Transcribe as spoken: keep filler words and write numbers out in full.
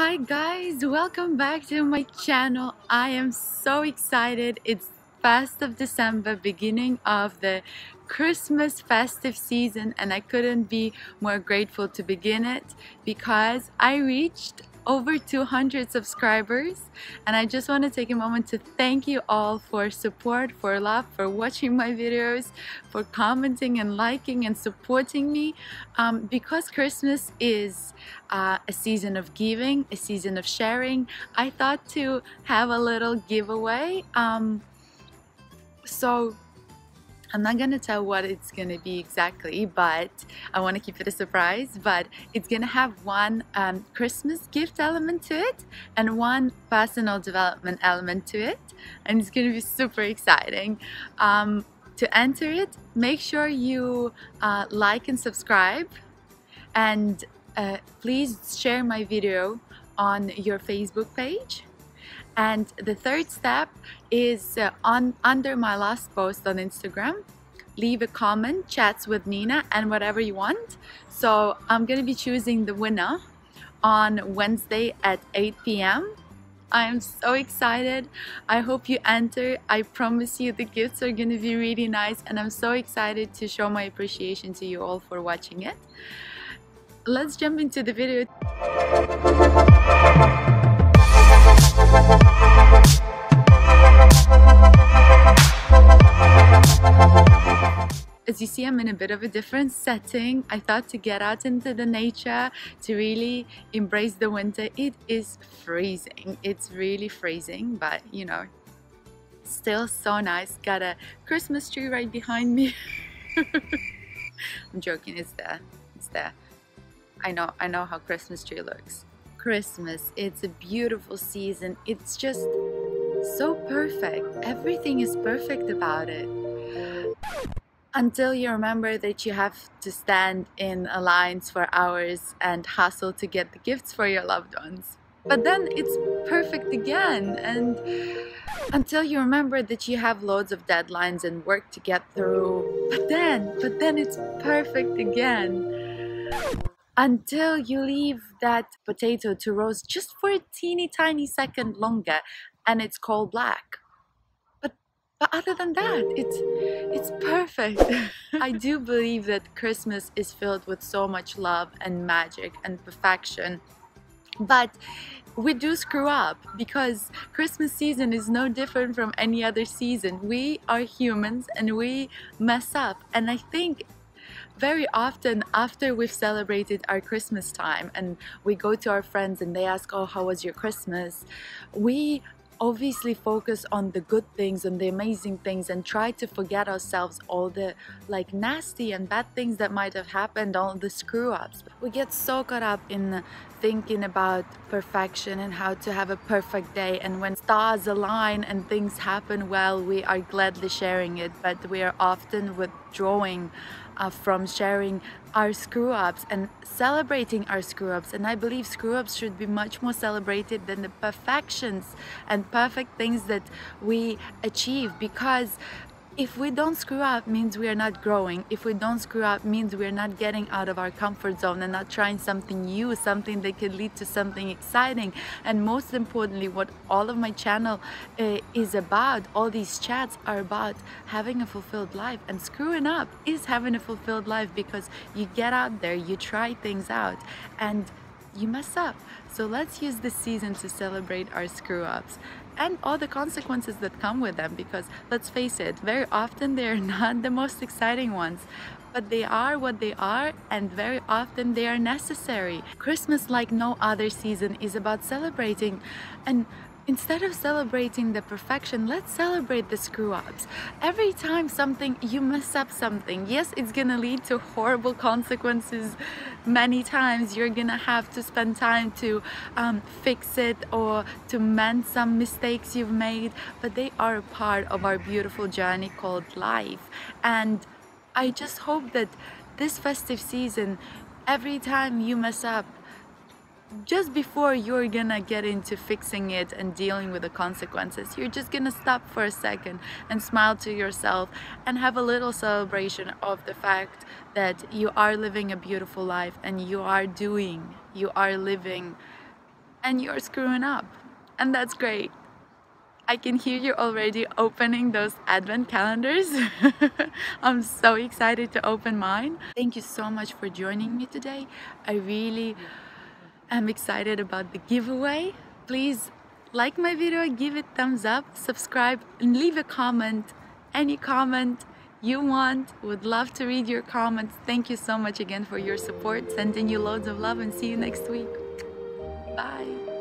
Hi guys, welcome back to my channel. I am so excited. It's first of December, beginning of the Christmas festive season, and I couldn't be more grateful to begin it because I reached over two hundred subscribers, and I just want to take a moment to thank you all for support, for love, for watching my videos, for commenting and liking and supporting me, um, because Christmas is uh, a season of giving, a season of sharing. I thought to have a little giveaway, um, so I'm not gonna tell what it's gonna be exactly, but I want to keep it a surprise. But it's gonna have one um, Christmas gift element to it and one personal development element to it, and it's gonna be super exciting. Um, to enter it, make sure you uh, like and subscribe, and uh, please share my video on your Facebook page. And the third step is uh, on under my last post on Instagram, leave a comment, Chats with Nina, and whatever you want. So I'm gonna be choosing the winner on Wednesday at eight P M I am so excited. I hope you enter. I promise you the gifts are gonna be really nice, and I'm so excited to show my appreciation to you all for watching it. Let's jump into the video. As you see, I'm in a bit of a different setting. I thought to get out into the nature, to really embrace the winter. It is freezing. It's really freezing, but you know, still so nice. Got a Christmas tree right behind me. I'm joking, it's there. It's there. I know, I know how Christmas tree looks. Christmas, it's a beautiful season. It's just so perfect. Everything is perfect about it. Until you remember that you have to stand in lines for hours and hustle to get the gifts for your loved ones. But then it's perfect again. And until you remember that you have loads of deadlines and work to get through. But then, but then it's perfect again. Until you leave that potato to roast just for a teeny tiny second longer and it's coal black. But other than that, it's, it's perfect. I do believe that Christmas is filled with so much love and magic and perfection. But we do screw up, because Christmas season is no different from any other season. We are humans and we mess up. And I think very often after we've celebrated our Christmas time and we go to our friends and they ask, oh, how was your Christmas? We obviously focus on the good things and the amazing things and try to forget ourselves all the like nasty and bad things that might have happened, all the screw-ups. We get so caught up in thinking about perfection and how to have a perfect day, and when stars align and things happen well, we are gladly sharing it, but we are often withdrawing Uh, from sharing our screw-ups and celebrating our screw-ups. And I believe screw-ups should be much more celebrated than the perfections and perfect things that we achieve, because if we don't screw up means we are not growing. If we don't screw up means we are not getting out of our comfort zone and not trying something new, something that could lead to something exciting. And most importantly, what all of my channel uh, is about, all these chats are about having a fulfilled life, and screwing up is having a fulfilled life, because you get out there, you try things out and you mess up. So let's use this season to celebrate our screw-ups and all the consequences that come with them, because let's face it, very often they're not the most exciting ones, but they are what they are, and very often they are necessary. Christmas, like no other season, is about celebrating, and instead of celebrating the perfection, let's celebrate the screw-ups. Every time something, you mess up something, yes, it's gonna lead to horrible consequences. Many times you're gonna have to spend time to um, fix it or to mend some mistakes you've made, but they are a part of our beautiful journey called life. And I just hope that this festive season, every time you mess up, just before you're gonna get into fixing it and dealing with the consequences, you're just gonna stop for a second and smile to yourself and have a little celebration of the fact that you are living a beautiful life and you are doing, you are living and you're screwing up, and that's great. I can hear you already opening those advent calendars. I'm so excited to open mine. Thank you so much for joining me today. I really am excited about the giveaway. Please like my video, give it thumbs up, subscribe, and leave a comment. Any comment you want, would love to read your comments. Thank you so much again for your support. Sending you loads of love and see you next week. Bye.